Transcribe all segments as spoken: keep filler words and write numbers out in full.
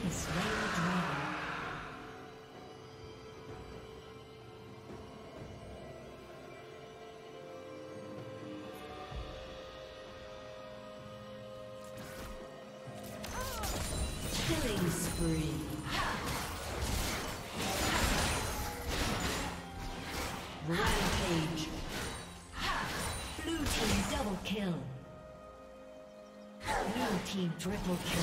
can slay the dragon. Team triple kill.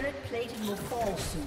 Turret plating will fall soon.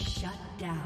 Shut down.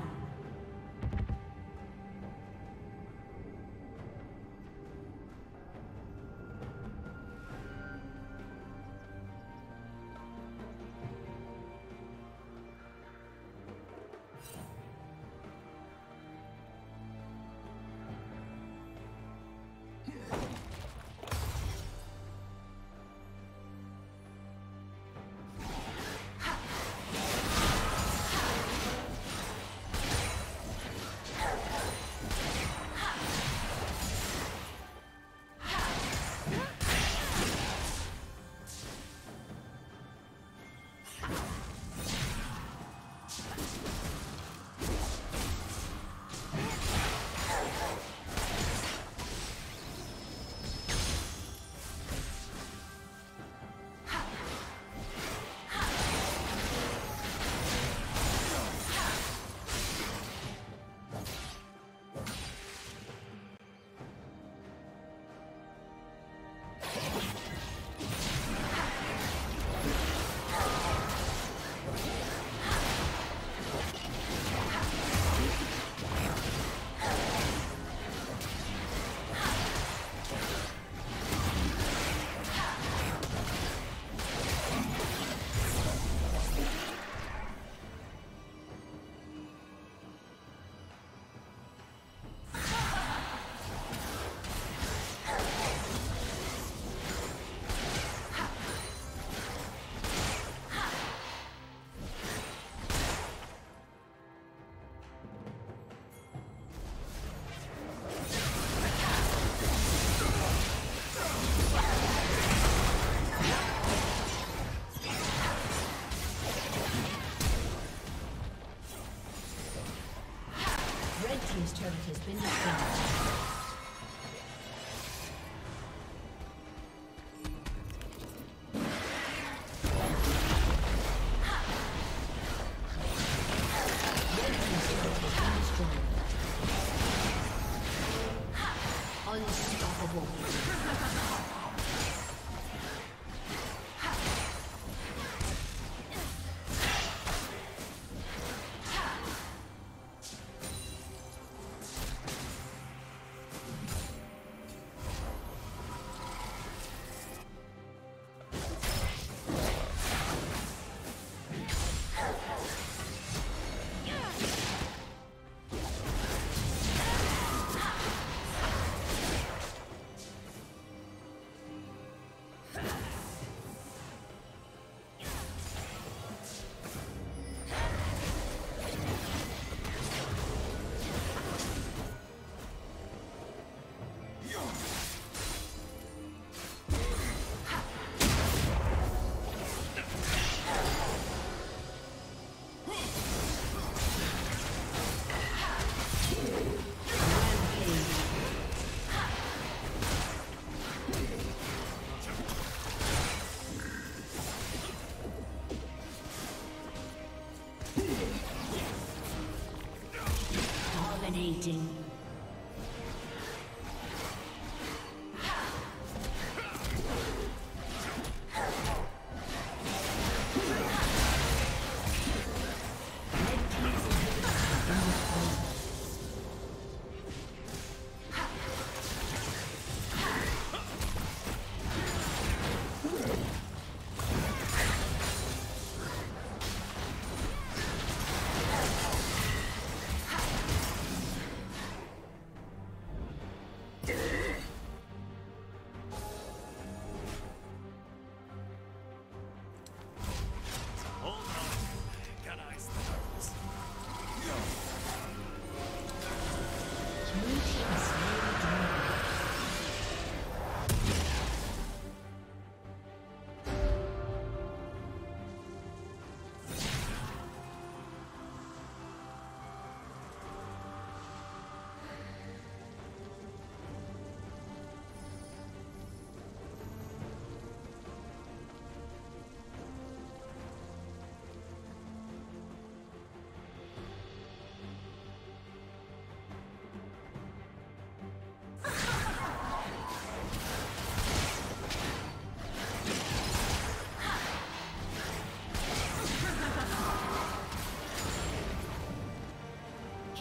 dominating.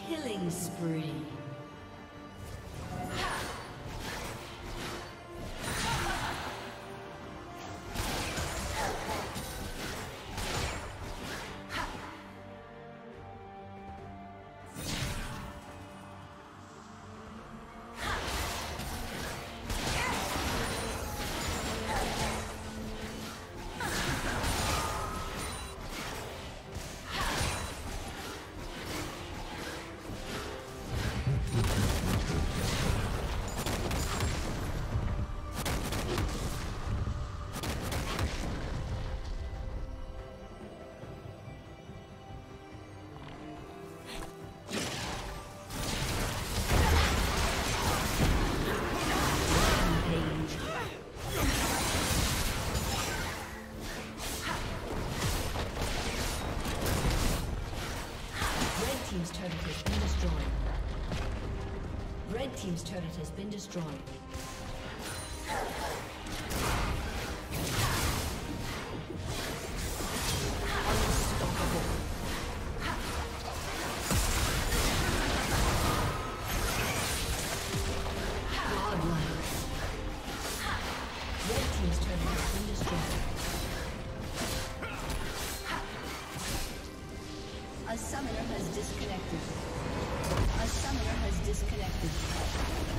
Killing spree. Red team's turret has been destroyed. Godlike. Red team's turret has been destroyed. A summoner has disconnected. A summoner has disconnected.